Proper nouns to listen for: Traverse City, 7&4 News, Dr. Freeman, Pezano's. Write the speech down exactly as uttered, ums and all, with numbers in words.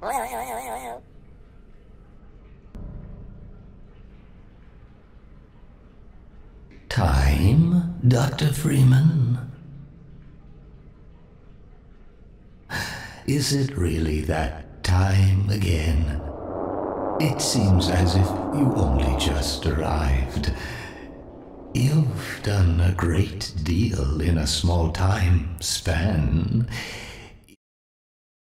Time, Doctor Freeman? Is it really that time again? It seems as if you only just arrived. You've done a great deal in a small time span.